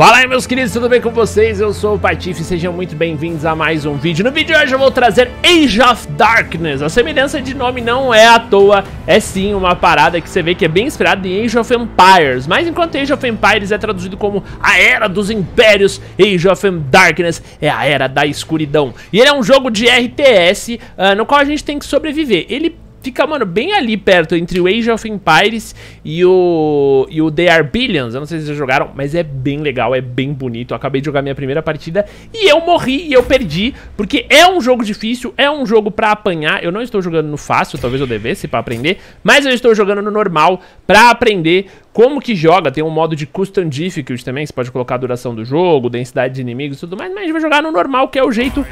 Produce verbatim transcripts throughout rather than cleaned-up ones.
Fala aí, meus queridos, tudo bem com vocês? Eu sou o Patife e sejam muito bem-vindos a mais um vídeo. No vídeo de hoje eu vou trazer Age of Darkness. A semelhança de nome não é à toa, é sim uma parada que você vê que é bem inspirada em Age of Empires. Mas enquanto Age of Empires é traduzido como a Era dos Impérios, Age of Darkness é a Era da Escuridão. E ele é um jogo de R T S uh, no qual a gente tem que sobreviver. Ele fica, mano, bem ali perto, entre o Age of Empires e o, e o There are Billions. Eu não sei se vocês jogaram, mas é bem legal, é bem bonito. Eu acabei de jogar minha primeira partida e eu morri e eu perdi, porque é um jogo difícil, é um jogo pra apanhar. Eu não estou jogando no fácil, talvez eu devesse pra aprender, mas eu estou jogando no normal pra aprender como que joga. Tem um modo de custom difficulty também, você pode colocar a duração do jogo, densidade de inimigos e tudo mais, mas a gente vai jogar no normal, que é o jeito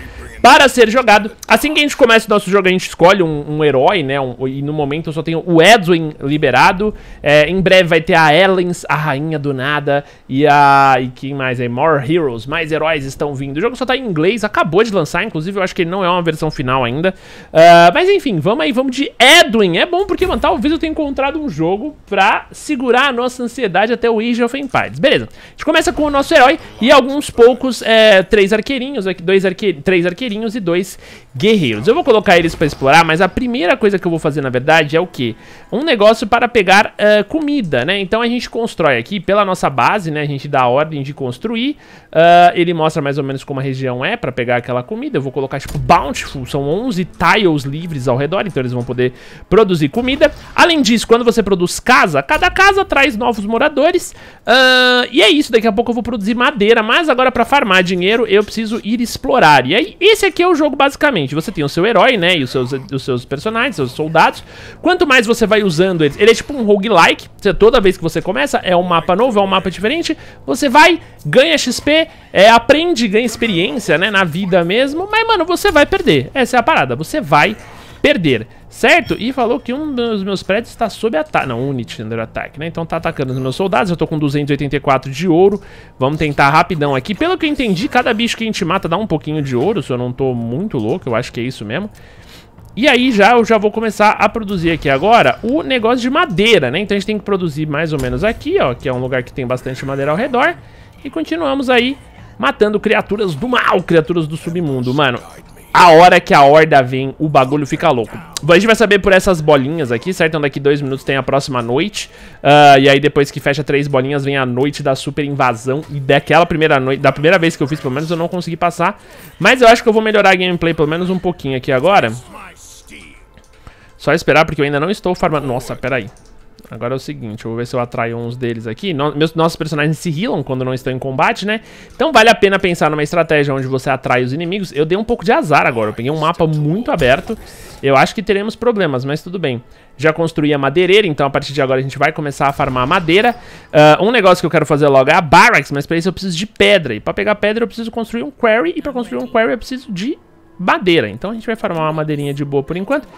para ser jogado. Assim que a gente começa o nosso jogo, a gente escolhe um, um herói, né? Um, e no momento eu só tenho o Edwin liberado. É, em breve vai ter a Ellens, a Rainha do Nada e a... e quem mais aí? More Heroes. Mais heróis estão vindo. O jogo só tá em inglês, acabou de lançar, inclusive eu acho que ele não é uma versão final ainda. Uh, mas enfim, vamos aí, vamos de Edwin. É bom porque, mano, talvez eu tenha encontrado um jogo pra segurar a nossa ansiedade até o Age of Empires. Beleza, a gente começa com o nosso herói e alguns poucos, é, três arqueirinhos, dois arque... três arqueirinhos e dois guerreiros. Eu vou colocar eles pra explorar, mas a primeira coisa que eu vou fazer, na verdade, é o quê? Um negócio para pegar uh, comida, né? Então a gente constrói aqui pela nossa base, né? A gente dá a ordem de construir. Uh, ele mostra mais ou menos como a região é pra pegar aquela comida. Eu vou colocar, tipo, bountiful. São onze tiles livres ao redor, então eles vão poder produzir comida. Além disso, quando você produz casa, cada casa traz novos moradores. Uh, e é isso, daqui a pouco eu vou produzir madeira, mas agora pra farmar dinheiro eu preciso ir explorar. E aí, esse Esse aqui é o jogo basicamente, você tem o seu herói, né, e os seus, os seus personagens, seus soldados. Quanto mais você vai usando eles, ele é tipo um roguelike, você, toda vez que você começa é um mapa novo, é um mapa diferente. Você vai, ganha X P, é, aprende, ganha experiência, né, na vida mesmo. Mas, mano, você vai perder, essa é a parada, você vai perder, certo? E falou que um dos meus prédios está sob ataque, não, unit under attack, né? Então tá atacando os meus soldados, eu tô com duzentos e oitenta e quatro de ouro. Vamos tentar rapidão aqui. Pelo que eu entendi, cada bicho que a gente mata dá um pouquinho de ouro, se eu não tô muito louco, eu acho que é isso mesmo. E aí já eu já vou começar a produzir aqui agora o negócio de madeira, né? Então a gente tem que produzir mais ou menos aqui, ó, que é um lugar que tem bastante madeira ao redor. E continuamos aí matando criaturas do mal, criaturas do submundo, mano. A hora que a horda vem, o bagulho fica louco. A gente vai saber por essas bolinhas aqui, certo? Então daqui dois minutos tem a próxima noite. Uh, e aí depois que fecha três bolinhas vem a noite da super invasão. E daquela primeira noite, da primeira vez que eu fiz, pelo menos eu não consegui passar. Mas eu acho que eu vou melhorar a gameplay pelo menos um pouquinho aqui agora. Só esperar porque eu ainda não estou farmando. Nossa, peraí. Agora é o seguinte, eu vou ver se eu atraio uns deles aqui. No, meus, nossos personagens se healam quando não estão em combate, né? Então vale a pena pensar numa estratégia onde você atrai os inimigos. Eu dei um pouco de azar agora, eu peguei um mapa muito aberto. Eu acho que teremos problemas, mas tudo bem. Já construí a madeireira, então a partir de agora a gente vai começar a farmar madeira. Uh, um negócio que eu quero fazer logo é a barracks, mas pra isso eu preciso de pedra. E pra pegar pedra eu preciso construir um quarry, e pra construir um quarry eu preciso de madeira. Então a gente vai farmar uma madeirinha de boa por enquanto.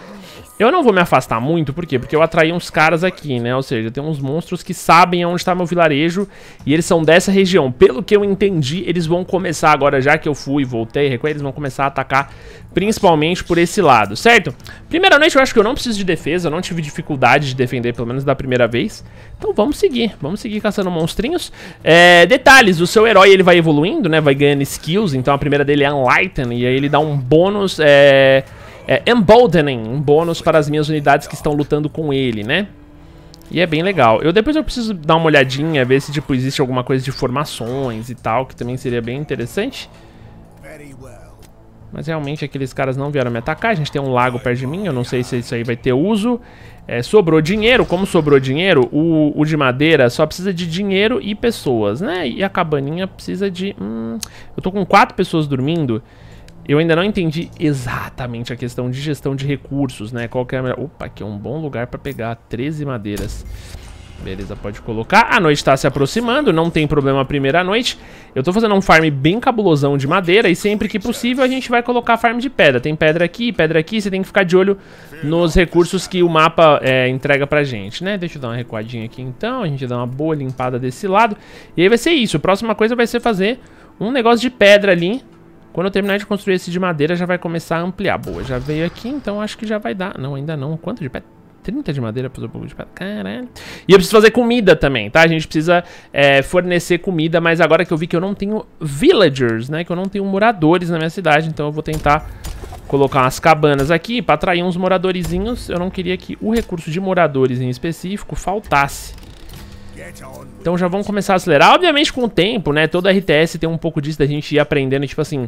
Eu não vou me afastar muito, por quê? Porque eu atraí uns caras aqui, né? Ou seja, tem uns monstros que sabem onde tá meu vilarejo e eles são dessa região. Pelo que eu entendi, eles vão começar agora, já que eu fui, voltei, recuei, eles vão começar a atacar principalmente por esse lado, certo? Primeira noite eu acho que eu não preciso de defesa, eu não tive dificuldade de defender, pelo menos da primeira vez. Então vamos seguir, vamos seguir caçando monstrinhos. É, detalhes, o seu herói ele vai evoluindo, né? Vai ganhando skills, então a primeira dele é Enlighten e aí ele dá um bônus... É... É, Emboldening, um bônus para as minhas unidades que estão lutando com ele, né? E é bem legal. Eu depois eu preciso dar uma olhadinha, ver se tipo existe alguma coisa de formações e tal, que também seria bem interessante. Mas realmente aqueles caras não vieram me atacar. A gente tem um lago perto de mim, eu não sei se isso aí vai ter uso. É, sobrou dinheiro, como sobrou dinheiro, o, o de madeira só precisa de dinheiro e pessoas, né? E a cabaninha precisa de... Hum, eu tô com quatro pessoas dormindo. Eu ainda não entendi exatamente a questão de gestão de recursos, né? Qual que é a melhor... Opa, aqui é um bom lugar pra pegar treze madeiras. Beleza, pode colocar. A noite tá se aproximando, não tem problema a primeira noite. Eu tô fazendo um farm bem cabulosão de madeira e sempre que possível a gente vai colocar farm de pedra. Tem pedra aqui, pedra aqui, você tem que ficar de olho nos recursos que o mapa é, entrega pra gente, né? Deixa eu dar uma recuadinha aqui então, a gente dá uma boa limpada desse lado. E aí vai ser isso, a próxima coisa vai ser fazer um negócio de pedra ali. Quando eu terminar de construir esse de madeira, já vai começar a ampliar. Boa, já veio aqui, então acho que já vai dar. Não, ainda não. Quanto de pedra? trinta de madeira para fazer um pouco de pedra. Caralho. E eu preciso fazer comida também, tá? A gente precisa é, fornecer comida, mas agora que eu vi que eu não tenho villagers, né? Que eu não tenho moradores na minha cidade, então eu vou tentar colocar umas cabanas aqui para atrair uns moradorizinhos. Eu não queria que o recurso de moradores em específico faltasse. Então já vamos começar a acelerar. Obviamente com o tempo, né? Todo R T S tem um pouco disso da gente ir aprendendo, tipo assim,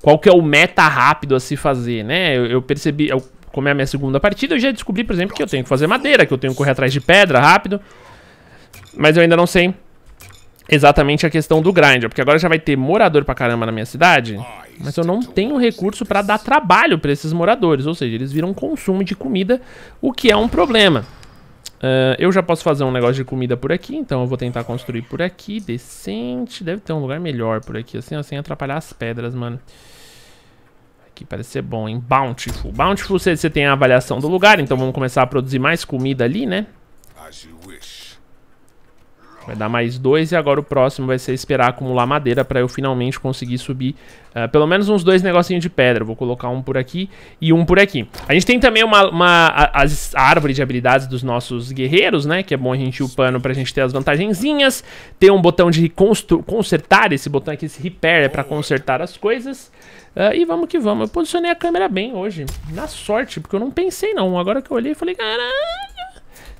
qual que é o meta rápido a se fazer, né? Eu, eu percebi, eu, como é a minha segunda partida, eu já descobri, por exemplo, que eu tenho que fazer madeira, que eu tenho que correr atrás de pedra rápido. Mas eu ainda não sei exatamente a questão do grind, porque agora já vai ter morador pra caramba na minha cidade, mas eu não tenho recurso pra dar trabalho pra esses moradores, ou seja, eles viram consumo de comida, o que é um problema. Uh, eu já posso fazer um negócio de comida por aqui, então eu vou tentar construir por aqui, decente. Deve ter um lugar melhor por aqui, assim, ó, sem atrapalhar as pedras, mano. Aqui parece ser bom, hein? Bountiful. Bountiful, você tem a avaliação do lugar, então vamos começar a produzir mais comida ali, né? Vai dar mais dois e agora o próximo vai ser esperar acumular madeira pra eu finalmente conseguir subir uh, pelo menos uns dois negocinhos de pedra. Vou colocar um por aqui e um por aqui. A gente tem também uma, uma a, as, a árvore de habilidades dos nossos guerreiros, né? Que é bom a gente ir upando pra gente ter as vantagenzinhas. Tem um botão de consertar, esse botão aqui, esse repair, é pra consertar as coisas. Uh, e vamos que vamos. Eu posicionei a câmera bem hoje, na sorte, porque eu não pensei não. Agora que eu olhei e falei, caralho.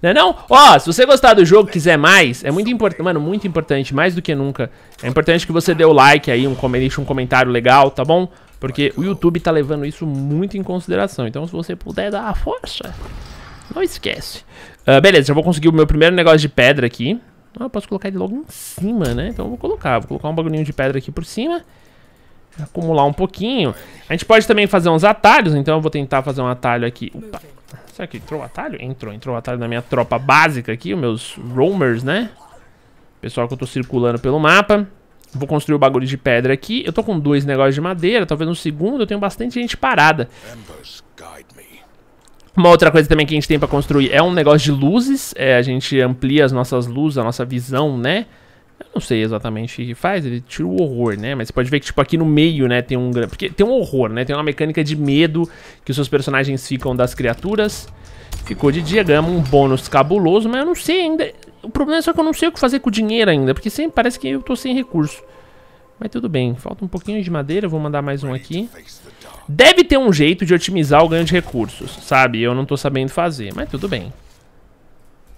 Não é não? Ó, se você gostar do jogo, quiser mais, é muito importante, mano, muito importante, mais do que nunca. É importante que você dê o like aí, um, deixe um comentário legal, tá bom? Porque o YouTube tá levando isso muito em consideração. Então se você puder dar a força, não esquece. Uh, beleza, já vou conseguir o meu primeiro negócio de pedra aqui. Ah, eu posso colocar ele logo em cima, né? Então eu vou colocar, vou colocar um bagulhinho de pedra aqui por cima. Acumular um pouquinho. A gente pode também fazer uns atalhos, então eu vou tentar fazer um atalho aqui. Opa. Será que entrou o atalho? Entrou, entrou o atalho na minha tropa básica aqui, os meus roamers, né? Pessoal que eu tô circulando pelo mapa. Vou construir o bagulho de pedra aqui. Eu tô com dois negócios de madeira, talvez no segundo eu tenho bastante gente parada. Uma outra coisa também que a gente tem pra construir é um negócio de luzes. É, a gente amplia as nossas luzes, a nossa visão, né? Eu não sei exatamente o que faz, ele tira o horror, né? Mas você pode ver que, tipo, aqui no meio, né, tem um... Porque tem um horror, né? Tem uma mecânica de medo que os seus personagens ficam das criaturas. Ficou de dia, ganhamos um bônus cabuloso, mas eu não sei ainda. O problema é só que eu não sei o que fazer com o dinheiro ainda, porque sempre parece que eu tô sem recurso. Mas tudo bem, falta um pouquinho de madeira, eu vou mandar mais um aqui. Deve ter um jeito de otimizar o ganho de recursos, sabe? Eu não tô sabendo fazer, mas tudo bem.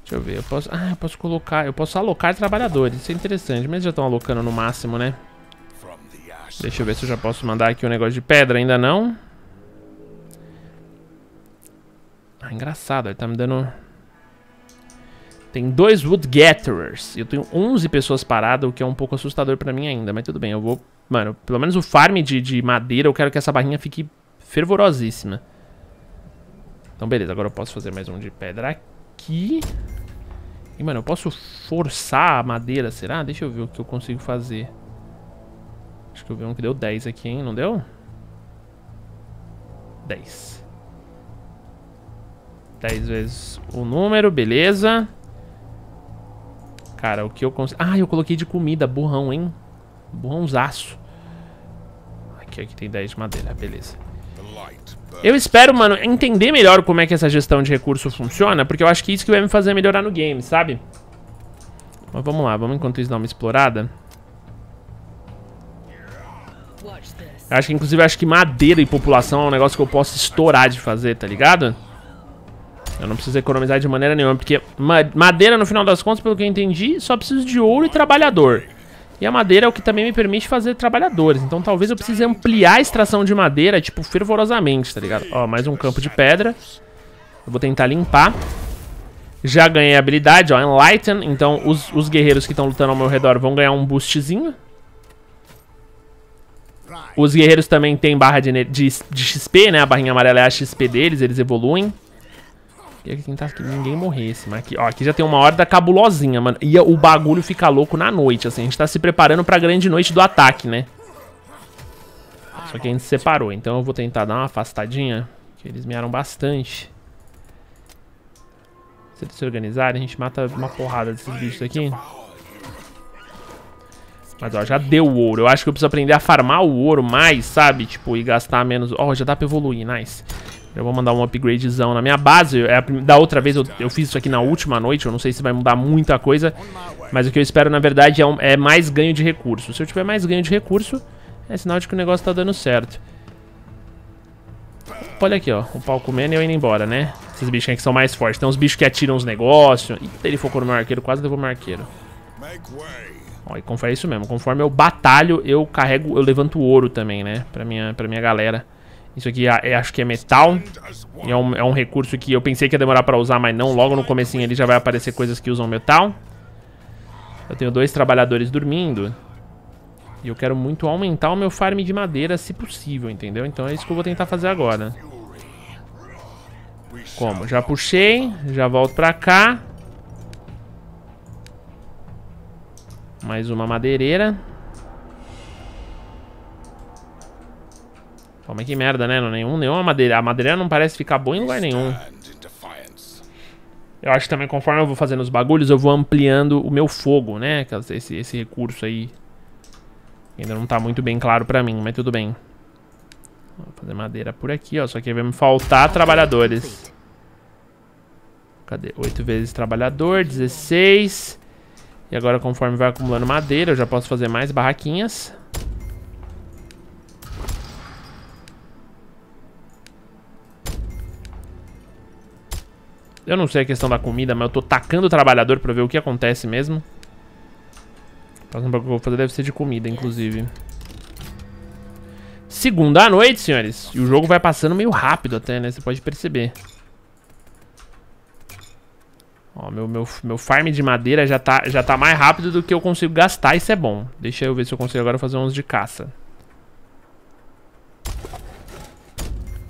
Deixa eu ver, eu posso... Ah, eu posso colocar... Eu posso alocar trabalhadores, isso é interessante. Mas já estão alocando no máximo, né? Deixa eu ver se eu já posso mandar aqui um negócio de pedra, ainda não. Ah, engraçado, ele tá me dando... Tem dois Wood Gatherers. Eu tenho onze pessoas paradas, o que é um pouco assustador pra mim ainda. Mas tudo bem, eu vou... Mano, pelo menos o farm de, de madeira, eu quero que essa barrinha fique fervorosíssima. Então beleza, agora eu posso fazer mais um de pedra aqui. E, mano, eu posso forçar a madeira, será? Deixa eu ver o que eu consigo fazer. Acho que eu vi um que deu dez aqui, hein? Não deu? dez. dez vezes o número, beleza. Cara, o que eu consigo... Ah, eu coloquei de comida, burrão, hein? Burrãozaço. Aqui, aqui tem dez de madeira, beleza. Eu espero, mano, entender melhor como é que essa gestão de recurso funciona, porque eu acho que isso que vai me fazer melhorar no game, sabe? Mas vamos lá, vamos enquanto isso dar uma explorada. Eu acho que, inclusive, eu acho que madeira e população é um negócio que eu posso estourar de fazer, tá ligado? Eu não preciso economizar de maneira nenhuma, porque madeira, no final das contas, pelo que eu entendi, só preciso de ouro e trabalhador. E a madeira é o que também me permite fazer trabalhadores. Então talvez eu precise ampliar a extração de madeira, tipo, fervorosamente, tá ligado? Ó, mais um campo de pedra. Eu vou tentar limpar. Já ganhei a habilidade, ó, Enlighten. Então os, os guerreiros que estão lutando ao meu redor vão ganhar um boostzinho. Os guerreiros também têm barra de, de, de X P, né? A barrinha amarela é a X P deles, eles evoluem. Queria tentar que ninguém morresse, mas aqui, ó, aqui já tem uma horda cabulosinha, mano. E o bagulho fica louco na noite, assim. A gente tá se preparando pra grande noite do ataque, né? Só que a gente se separou, então eu vou tentar dar uma afastadinha, que eles mearam bastante. Se eles se organizarem, a gente mata uma porrada desses bichos aqui. Mas, ó, já deu o ouro. Eu acho que eu preciso aprender a farmar o ouro mais, sabe? Tipo, e gastar menos... Ó, já dá pra evoluir, nice. Eu vou mandar um upgradezão na minha base. É a, da outra vez eu, eu fiz isso aqui na última noite. Eu não sei se vai mudar muita coisa, mas o que eu espero, na verdade, é, um, é mais ganho de recurso. Se eu tiver mais ganho de recurso, é sinal de que o negócio tá dando certo. Olha aqui, ó. O pau comendo e eu indo embora, né? Esses bichinhos aqui são mais fortes. Tem uns bichos que atiram os negócios. Eita, ele focou no meu arqueiro. Quase levou meu arqueiro. Ó, e confere isso mesmo. Conforme eu batalho, eu carrego... Eu levanto ouro também, né? Pra minha, pra minha galera. Isso aqui é, acho que é metal. E é um, é um recurso que eu pensei que ia demorar pra usar, mas não. Logo no comecinho ali já vai aparecer coisas que usam metal. Eu tenho dois trabalhadores dormindo. E eu quero muito aumentar o meu farm de madeira, se possível, entendeu? Então é isso que eu vou tentar fazer agora. Como? Já puxei. Já volto pra cá. Mais uma madeireira. Pô, mas que merda, né? Não, nenhum, nenhuma madeira. A madeireira não parece ficar boa em lugar nenhum. Eu acho que também conforme eu vou fazendo os bagulhos, eu vou ampliando o meu fogo, né? Esse, esse recurso aí. Ainda não tá muito bem claro pra mim, mas tudo bem. Vou fazer madeira por aqui, ó. Só que vai me faltar trabalhadores. Cadê? oito vezes trabalhador, dezesseis. E agora conforme vai acumulando madeira, eu já posso fazer mais barraquinhas. Eu não sei a questão da comida, mas eu tô tacando o trabalhador pra ver o que acontece mesmo. O próximo bagulho que eu vou fazer deve ser de comida, inclusive. Segunda à noite, senhores. E o jogo vai passando meio rápido até, né? Você pode perceber. Ó, meu, meu, meu farm de madeira já tá, já tá mais rápido do que eu consigo gastar. Isso é bom. Deixa eu ver se eu consigo agora fazer uns de caça.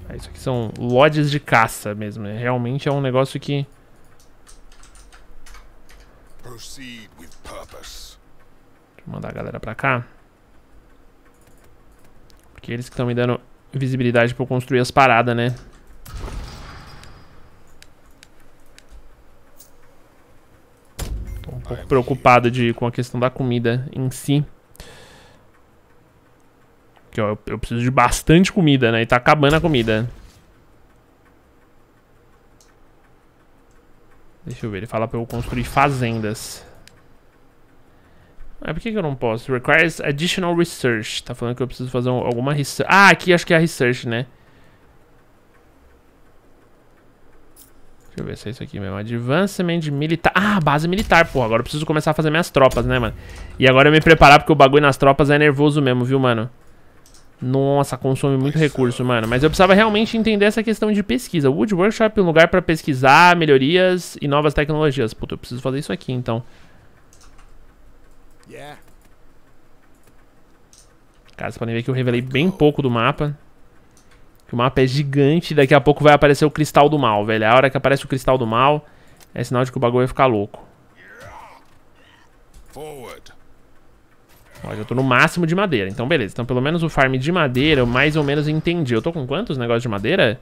Ah, isso aqui são lodes de caça mesmo, né? Realmente é um negócio que... Proceed with purpose. Vou mandar a galera pra cá. Porque eles que estão me dando visibilidade pra eu construir as paradas, né? Tô um pouco preocupado de, com a questão da comida em si. Porque, ó, eu, eu preciso de bastante comida, né? E tá acabando a comida. Deixa eu ver, ele fala pra eu construir fazendas. Mas por que, que eu não posso? Requires additional research. Tá falando que eu preciso fazer um, alguma research. Ah, aqui acho que é a research, né? Deixa eu ver se é isso aqui mesmo. Advancement militar. Ah, base militar, porra. Agora eu preciso começar a fazer minhas tropas, né, mano? E agora eu me preparar porque o bagulho nas tropas é nervoso mesmo, viu, mano? Nossa, consome muito recurso, mano. Mas eu precisava realmente entender essa questão de pesquisa. Wood Workshop é um lugar pra pesquisar melhorias e novas tecnologias. Puta, eu preciso fazer isso aqui, então. Cara, vocês podem ver que eu revelei bem pouco do mapa. Que o mapa é gigante. Daqui a pouco vai aparecer o cristal do mal, velho. A hora que aparece o cristal do mal é sinal de que o bagulho vai ficar louco. Olha, eu tô no máximo de madeira. Então, beleza. Então, pelo menos o farm de madeira eu mais ou menos entendi. Eu tô com quantos negócios de madeira?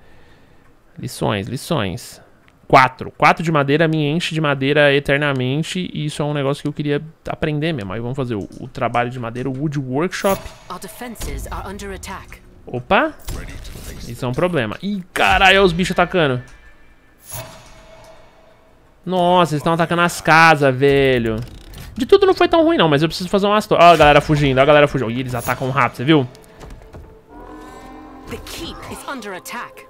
Lições, lições. Quatro. Quatro de madeira me enche de madeira eternamente. E isso é um negócio que eu queria aprender mesmo. Aí vamos fazer o, o trabalho de madeira, o Wood Workshop. Opa! Isso é um problema. Ih, caralho, olha os bichos atacando. Nossa, eles estão atacando as casas, velho. De tudo não foi tão ruim, não, mas eu preciso fazer umas... Ó, a galera fugindo, ó, a galera fugindo. Ih, eles atacam rápido, você viu? The keep is under attack.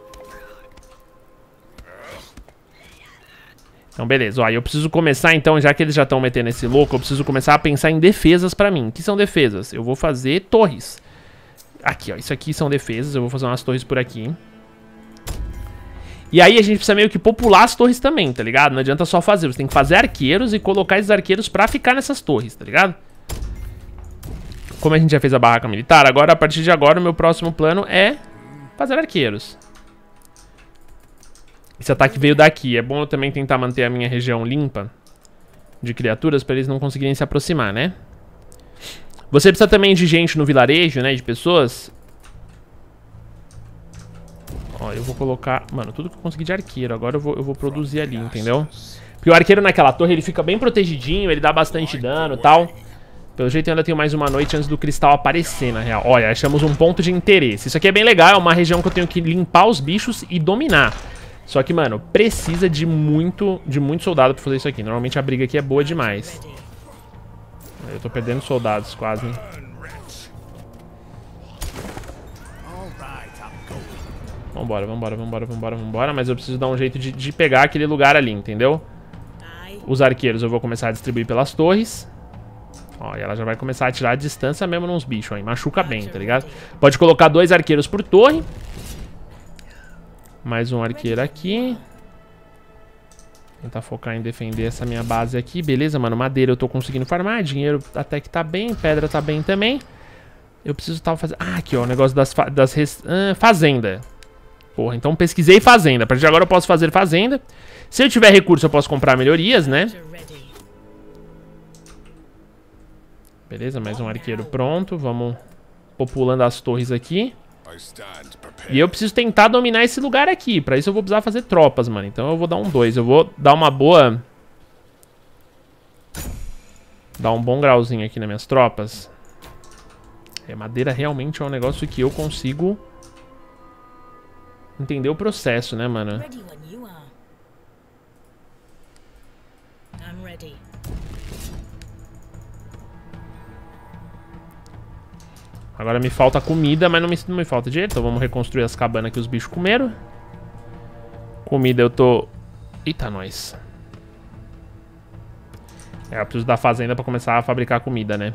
Então, beleza, ó, eu preciso começar, então, já que eles já estão metendo esse louco, eu preciso começar a pensar em defesas pra mim. O que são defesas? Eu vou fazer torres. Aqui, ó, isso aqui são defesas, eu vou fazer umas torres por aqui. E aí a gente precisa meio que popular as torres também, tá ligado? Não adianta só fazer, você tem que fazer arqueiros e colocar esses arqueiros pra ficar nessas torres, tá ligado? Como a gente já fez a barraca militar, agora, a partir de agora, o meu próximo plano é fazer arqueiros. Esse ataque veio daqui. É bom eu também tentar manter a minha região limpa de criaturas pra eles não conseguirem se aproximar, né? Você precisa também de gente no vilarejo, né? De pessoas. Ó, eu vou colocar... Mano, tudo que eu consegui de arqueiro. Agora eu vou, eu vou produzir ali, entendeu? Porque o arqueiro naquela torre, ele fica bem protegidinho. Ele dá bastante dano e tal. Pelo jeito eu ainda tenho mais uma noite antes do cristal aparecer, na real. Olha, achamos um ponto de interesse. Isso aqui é bem legal, é uma região que eu tenho que limpar os bichos e dominar. Só que, mano, precisa de muito, de muito soldado pra fazer isso aqui. Normalmente a briga aqui é boa demais. Eu tô perdendo soldados quase, hein? Vambora, vambora, vambora, vambora, vambora. Mas eu preciso dar um jeito de, de pegar aquele lugar ali, entendeu? Os arqueiros eu vou começar a distribuir pelas torres. Ó, e ela já vai começar a atirar a distância mesmo nos bichos, hein? Machuca bem, tá ligado? Pode colocar dois arqueiros por torre. Mais um arqueiro aqui. Tentar focar em defender essa minha base aqui. Beleza, mano, madeira eu tô conseguindo farmar. Dinheiro até que tá bem, pedra tá bem também. Eu preciso tava fazendo... Ah, aqui ó, o negócio das, fa... das res... ah, fazenda. Porra, então pesquisei fazenda. A partir de agora eu posso fazer fazenda. Se eu tiver recurso eu posso comprar melhorias, né? Beleza, mais um arqueiro pronto. Vamos populando as torres aqui. E eu preciso tentar dominar esse lugar aqui. Pra isso eu vou precisar fazer tropas, mano. Então eu vou dar um dois. Eu vou dar uma boa... Dar um bom grauzinho aqui nas minhas tropas. É, madeira realmente é um negócio que eu consigo... Entender o processo, né, mano? Agora me falta comida, mas não me, não me falta dinheiro. Então vamos reconstruir as cabanas que os bichos comeram. Comida eu tô... Eita, nós. É, eu preciso da fazenda pra começar a fabricar comida, né?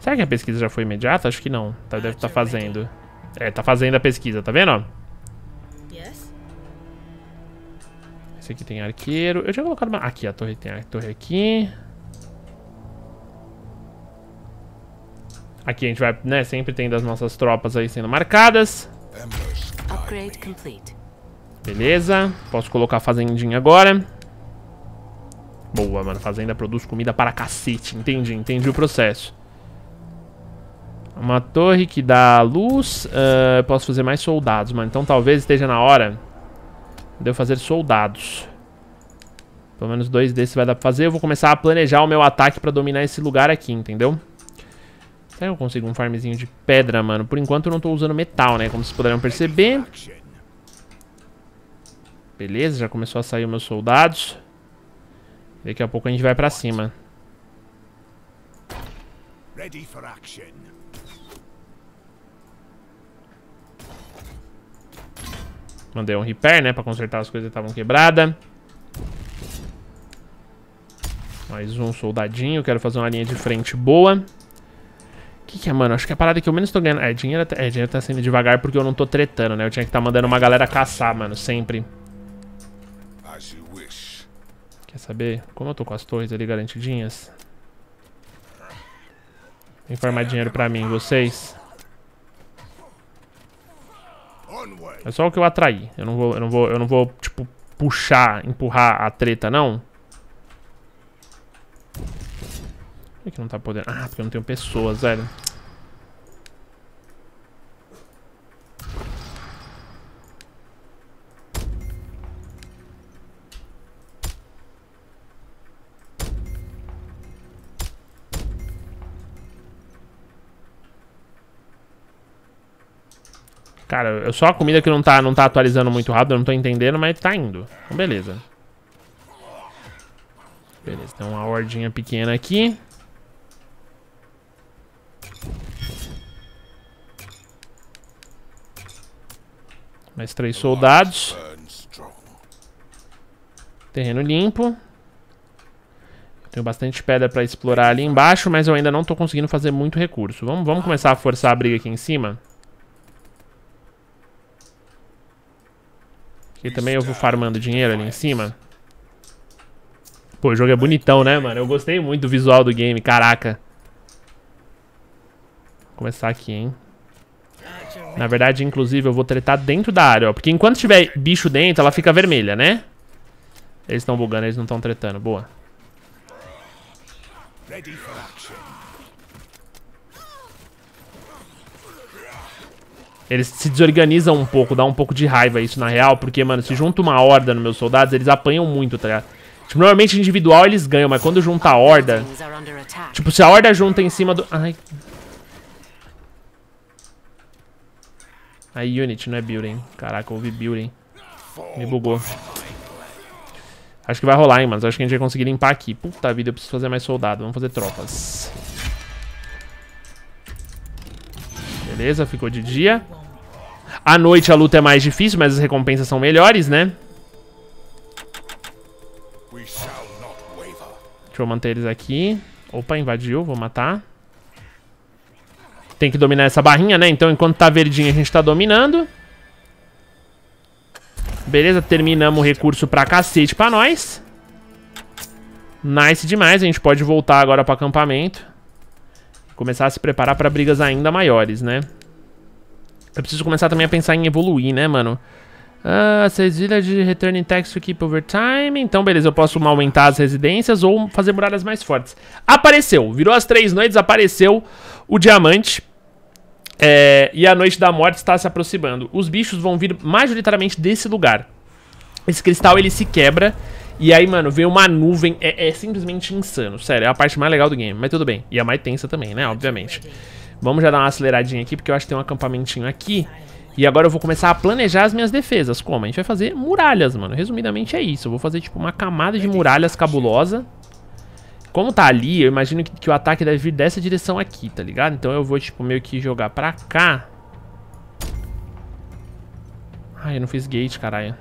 Será que a pesquisa já foi imediata? Acho que não. Tá, deve estar tá fazendo. É, tá fazendo a pesquisa, tá vendo? Esse aqui tem arqueiro. Eu tinha colocado uma... Aqui, a torre tem a torre aqui. Aqui a gente vai, né, sempre tem das nossas tropas aí sendo marcadas. Beleza, posso colocar a fazendinha agora. Boa, mano, fazenda produz comida para cacete, entendi, entendi o processo. Uma torre que dá luz, uh, posso fazer mais soldados, mano, então talvez esteja na hora de eu fazer soldados. Pelo menos dois desses vai dar pra fazer, eu vou começar a planejar o meu ataque pra dominar esse lugar aqui, entendeu? Será que eu consigo um farmzinho de pedra, mano? Por enquanto eu não tô usando metal, né? Como vocês puderam perceber. Beleza, já começou a sair os meus soldados. Daqui a pouco a gente vai pra cima. Mandei um repair, né? Pra consertar as coisas que estavam quebradas. Mais um soldadinho. Quero fazer uma linha de frente boa. O que, que é, mano? Acho que a parada que eu menos tô ganhando... É, dinheiro tá, é, dinheiro tá sendo devagar porque eu não tô tretando, né? Eu tinha que estar tá mandando uma galera caçar, mano, sempre. Quer saber? Como eu tô com as torres ali garantidinhas? Vem formar dinheiro pra mim, vocês. É só o que eu atraí. Eu não vou, eu não vou, eu não vou tipo, puxar, empurrar a treta, não. Que não tá podendo... Ah, porque eu não tenho pessoas, velho. Cara, eu só a comida que não tá, não tá atualizando muito rápido. Eu não tô entendendo, mas tá indo. Então, beleza. Beleza, tem uma hordinha pequena aqui. Mais três soldados. Terreno limpo. Tenho bastante pedra pra explorar ali embaixo, mas eu ainda não tô conseguindo fazer muito recurso. Vamos, vamos começar a forçar a briga aqui em cima. Aqui também eu vou farmando dinheiro ali em cima. Pô, o jogo é bonitão, né, mano? Eu gostei muito do visual do game, caraca. Vou começar aqui, hein? Na verdade, inclusive, eu vou tretar dentro da área, ó. Porque enquanto tiver bicho dentro, ela fica vermelha, né? Eles estão bugando, eles não estão tretando. Boa. Eles se desorganizam um pouco, dá um pouco de raiva isso, na real. Porque, mano, se junta uma horda nos meus soldados, eles apanham muito, tá ligado? Tipo, normalmente individual eles ganham, mas quando junta a horda... Tipo, se a horda junta em cima do... Ai... A unit, não é building. Caraca, houve building. Me bugou. Acho que vai rolar, hein, mano. Acho que a gente vai conseguir limpar aqui. Puta vida, eu preciso fazer mais soldado. Vamos fazer tropas. Beleza, ficou de dia. À noite a luta é mais difícil, mas as recompensas são melhores, né? Deixa eu manter eles aqui. Opa, invadiu, vou matar. Tem que dominar essa barrinha, né? Então, enquanto tá verdinha, a gente tá dominando. Beleza, terminamos o recurso pra cacete pra nós. Nice demais, a gente pode voltar agora pro acampamento. Começar a se preparar pra brigas ainda maiores, né? Eu preciso começar também a pensar em evoluir, né, mano? Ah, seis village returning tax to keep over time. Então, beleza, eu posso aumentar as residências ou fazer muralhas mais fortes. Apareceu, virou as três noites, apareceu o diamante. É, e a noite da morte está se aproximando. Os bichos vão vir majoritariamente desse lugar. Esse cristal, ele se quebra. E aí, mano, vem uma nuvem. É, é simplesmente insano, sério. É a parte mais legal do game, mas tudo bem. E a mais tensa também, né, obviamente. Vamos já dar uma aceleradinha aqui, porque eu acho que tem um acampamentinho aqui. E agora eu vou começar a planejar as minhas defesas. Como? A gente vai fazer muralhas, mano. Resumidamente é isso. Eu vou fazer, tipo, uma camada de muralhas cabulosa. Como tá ali, eu imagino que, que o ataque deve vir dessa direção aqui, tá ligado? Então eu vou, tipo, meio que jogar pra cá. Ai, eu não fiz gate, caralho.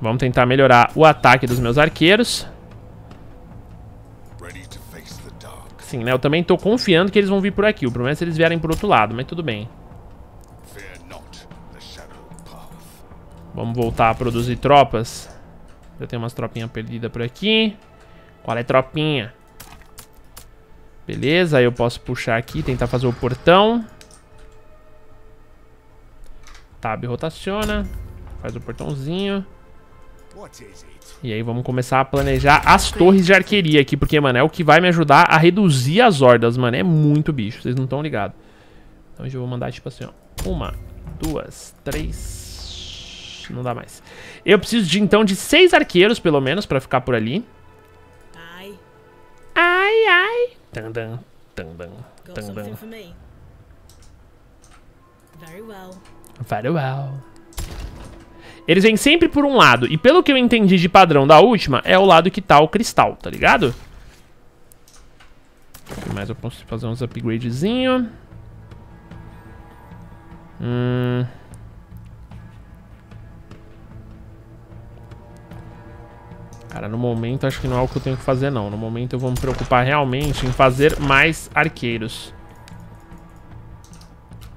Vamos tentar melhorar o ataque dos meus arqueiros. Sim, né? Eu também tô confiando que eles vão vir por aqui. O problema é se eles vierem por outro lado, mas tudo bem. Vamos voltar a produzir tropas. Eu tenho umas tropinhas perdidas por aqui. Qual é, tropinha? Beleza, aí eu posso puxar aqui, tentar fazer o portão. Tab rotaciona. Faz o portãozinho. E aí vamos começar a planejar as torres de arqueria aqui, porque, mano, é o que vai me ajudar a reduzir as hordas, mano. É muito bicho, vocês não estão ligados. Então eu já vou mandar, tipo assim, ó. Uma, duas, três... Não dá mais. Eu preciso de, então, de seis arqueiros, pelo menos, pra ficar por ali. Ai, ai. Tandam, tandam, tandam. Very well. Very well. Eles vêm sempre por um lado. E pelo que eu entendi de padrão da última, é o lado que tá o cristal, tá ligado? Mas eu posso fazer uns upgradezinho. Hum... Cara, no momento acho que não é o que eu tenho que fazer, não. No momento eu vou me preocupar realmente em fazer mais arqueiros.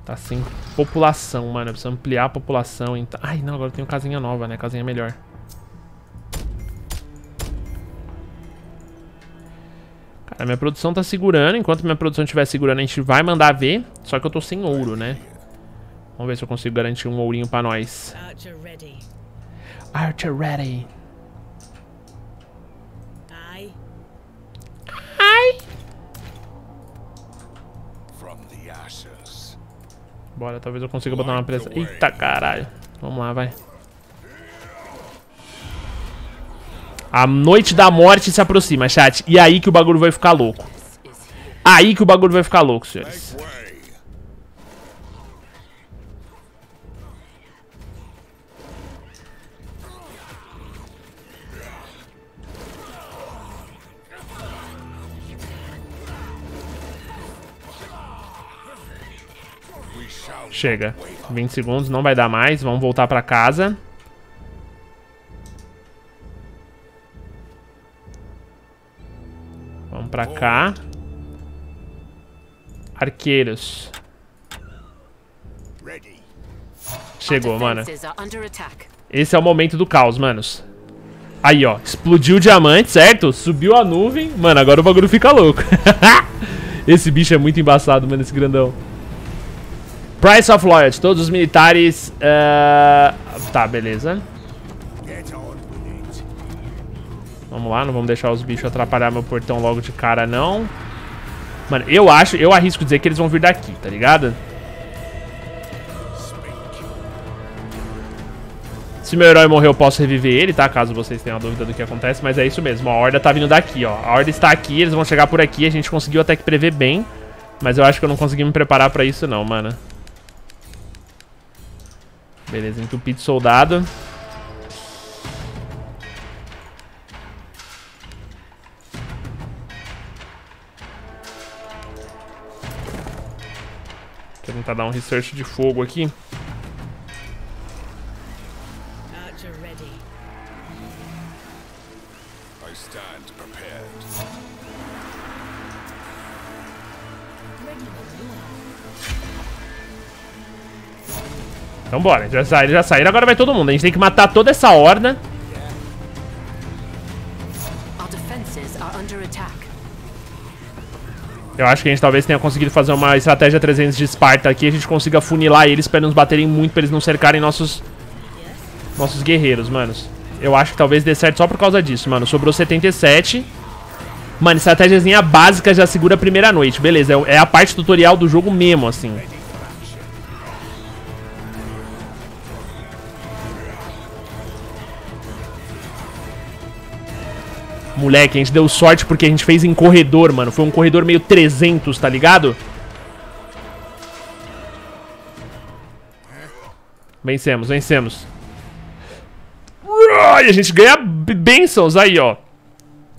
Tá sem população, mano. Eu preciso ampliar a população. Então... Ai, não, agora eu tenho casinha nova, né? Casinha melhor. Cara, minha produção tá segurando. Enquanto minha produção estiver segurando, a gente vai mandar ver. Só que eu tô sem ouro, né? Vamos ver se eu consigo garantir um ourinho pra nós. Archer ready. Archer ready. Bora, talvez eu consiga botar uma pressão. Eita, caralho. Vamos lá, vai. A noite da morte se aproxima, chat. E aí que o bagulho vai ficar louco. Aí que o bagulho vai ficar louco, senhores. Chega, vinte segundos, não vai dar mais. Vamos voltar pra casa. Vamos pra cá. Arqueiros. Chegou, mano. Esse é o momento do caos, manos. Aí, ó, explodiu o diamante, certo? Subiu a nuvem. Mano, agora o bagulho fica louco. Esse bicho é muito embaçado, mano, esse grandão. Price of Loyalty, todos os militares... Uh... Tá, beleza. Vamos lá, não vamos deixar os bichos atrapalhar meu portão logo de cara, não. Mano, eu acho, eu arrisco dizer que eles vão vir daqui, tá ligado? Se meu herói morrer, eu posso reviver ele, tá? Caso vocês tenham dúvida do que acontece, mas é isso mesmo. A horda tá vindo daqui, ó. A horda está aqui, eles vão chegar por aqui. A gente conseguiu até que prever bem, mas eu acho que eu não consegui me preparar pra isso não, mano. Beleza, entupido soldado. Vou tentar dar um research de fogo aqui. Então bora, já saíram, já saíram, agora vai todo mundo. A gente tem que matar toda essa horda. Eu acho que a gente talvez tenha conseguido fazer uma estratégia trezentos de Esparta aqui. A gente consiga funilar eles pra eles nos baterem muito, pra eles não cercarem nossos nossos guerreiros, manos. Eu acho que talvez dê certo só por causa disso, mano. Sobrou setenta e sete. Mano, estratégiazinha básica já segura a primeira noite. Beleza, é a parte tutorial do jogo mesmo, assim. Moleque, a gente deu sorte porque a gente fez em corredor, mano. Foi um corredor meio trezentos, tá ligado? Vencemos, vencemos. E a gente ganha bênçãos aí, ó.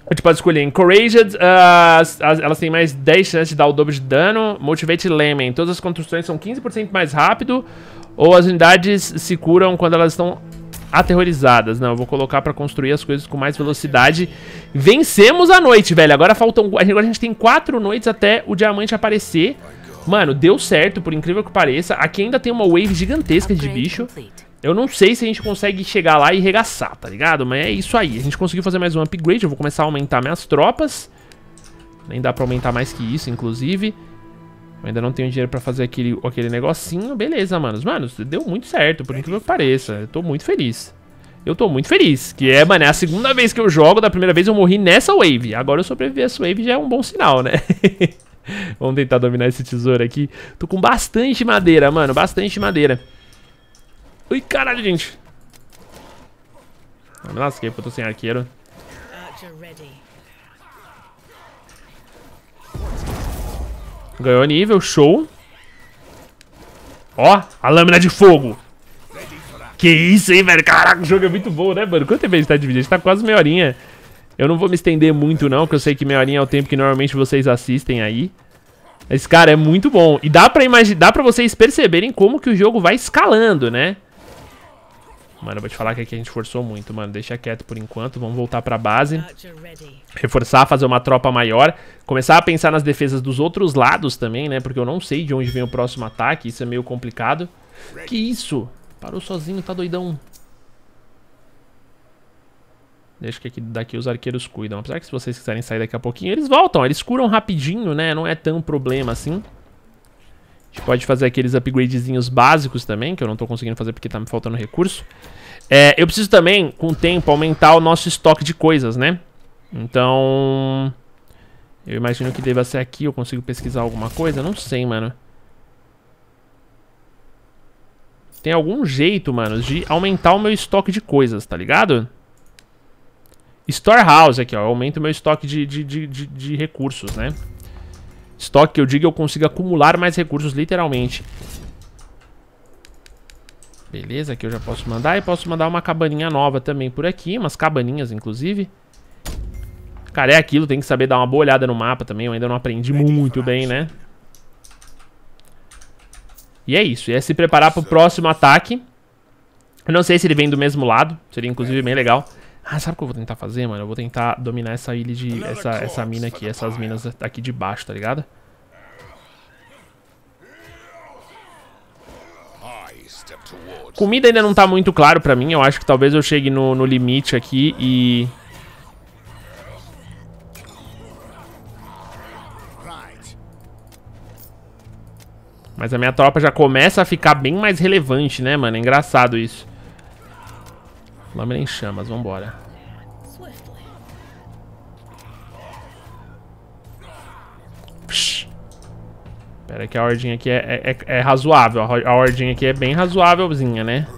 A gente pode escolher Encouraged. Uh, elas têm mais dez chances de dar o dobro de dano. Motivate Lemen. Todas as construções são quinze por cento mais rápido. Ou as unidades se curam quando elas estão... aterrorizadas. Não, eu vou colocar pra construir as coisas com mais velocidade. Vencemos a noite, velho. Agora faltam... Agora a gente tem quatro noites até o diamante aparecer. Mano, deu certo, por incrível que pareça. Aqui ainda tem uma wave gigantesca de bicho. Eu não sei se a gente consegue chegar lá e regaçar, tá ligado? Mas é isso aí. A gente conseguiu fazer mais um upgrade. Eu vou começar a aumentar minhas tropas. Nem dá pra aumentar mais que isso, inclusive. Eu ainda não tenho dinheiro pra fazer aquele, aquele negocinho. Beleza, manos. Manos, deu muito certo, por incrível que pareça. Eu tô muito feliz. Eu tô muito feliz. Que é, mano, é a segunda vez que eu jogo. Da primeira vez eu morri nessa wave. Agora eu sobrevivi a essa wave, já é um bom sinal, né? Vamos tentar dominar esse tesouro aqui. Tô com bastante madeira, mano. Bastante madeira. Ui, caralho, gente. Ah, me lasquei, porque eu tô sem arqueiro. Ganhou nível, show. Ó, a lâmina de fogo. Que isso, hein, velho? Caraca, o jogo é muito bom, né, mano? Quanto tempo a gente tá dividido? A gente tá quase meia horinha. Eu não vou me estender muito, não, porque eu sei que meia horinha é o tempo que normalmente vocês assistem aí. Esse cara é muito bom. E dá pra imaginar, dá pra vocês perceberem como que o jogo vai escalando, né? Mano, eu vou te falar que aqui a gente forçou muito, mano. Deixa quieto por enquanto, vamos voltar pra base. Reforçar, fazer uma tropa maior. Começar a pensar nas defesas dos outros lados também, né? Porque eu não sei de onde vem o próximo ataque, isso é meio complicado. Que isso? Parou sozinho, tá doidão. Deixa que aqui, daqui os arqueiros cuidam. Apesar que se vocês quiserem sair daqui a pouquinho, eles voltam. Eles curam rapidinho, né? Não é tão problema assim. A gente pode fazer aqueles upgradezinhos básicos também, que eu não tô conseguindo fazer porque tá me faltando recurso. É, eu preciso também, com o tempo, aumentar o nosso estoque de coisas, né? Então... eu imagino que deva ser aqui, eu consigo pesquisar alguma coisa? Não sei, mano. Tem algum jeito, mano, de aumentar o meu estoque de coisas, tá ligado? Storehouse aqui, ó. Eu aumento o meu estoque de, de, de, de, de recursos, né? Estoque que eu digo, eu consigo acumular mais recursos, literalmente. Beleza, aqui eu já posso mandar. E posso mandar uma cabaninha nova também por aqui. Umas cabaninhas, inclusive. Cara, é aquilo, tem que saber dar uma boa olhada no mapa também. Eu ainda não aprendi muito bem, né? E é isso, e é se preparar pro próximo ataque. Eu não sei se ele vem do mesmo lado. Seria, inclusive, bem legal. Ah, sabe o que eu vou tentar fazer, mano? Eu vou tentar dominar essa ilha de... Essa, essa mina aqui, essas minas aqui de baixo, tá ligado? Comida ainda não tá muito claro pra mim. Eu acho que talvez eu chegue no, no limite aqui e... Mas a minha tropa já começa a ficar bem mais relevante, né, mano? É engraçado isso. Lâmina em chamas, vambora. Psh. Pera que a ordinha aqui é, é, é razoável. A ordinha aqui é bem razoávelzinha, né?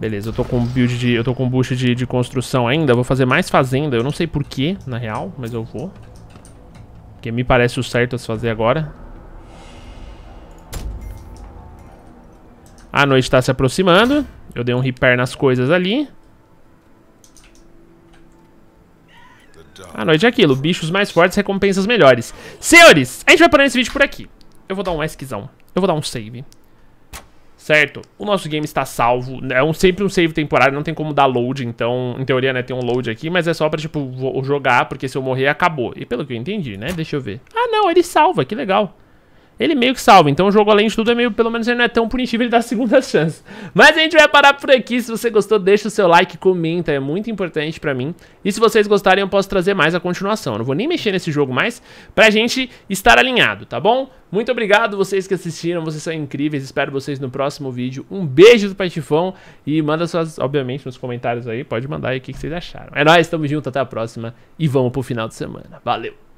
Beleza, eu tô com build de... Eu tô com bucho de, de construção ainda. Vou fazer mais fazenda. Eu não sei porquê, na real, mas eu vou. Porque me parece o certo a se fazer agora. A noite tá se aproximando. Eu dei um repair nas coisas ali. A noite é aquilo. Bichos mais fortes, recompensas melhores. Senhores, a gente vai parar esse vídeo por aqui. Eu vou dar um esquizão. Eu vou dar um save. Certo? O nosso game está salvo. É um, sempre um save temporário, não tem como dar load, então, em teoria, né, tem um load aqui, mas é só pra, tipo, jogar, porque se eu morrer, acabou. E pelo que eu entendi, né? Deixa eu ver. Ah, não, ele salva, que legal. Ele meio que salva, então o jogo, além de tudo, é meio, pelo menos ele não é tão punitivo, ele dá a segunda chance. Mas a gente vai parar por aqui. Se você gostou, deixa o seu like, comenta, é muito importante pra mim. E se vocês gostarem, eu posso trazer mais a continuação. Eu não vou nem mexer nesse jogo mais, pra gente estar alinhado, tá bom? Muito obrigado vocês que assistiram, vocês são incríveis, espero vocês no próximo vídeo. Um beijo do Patifão e manda suas, obviamente, nos comentários aí, pode mandar aí o que vocês acharam. É nóis, tamo junto, até a próxima e vamos pro final de semana. Valeu!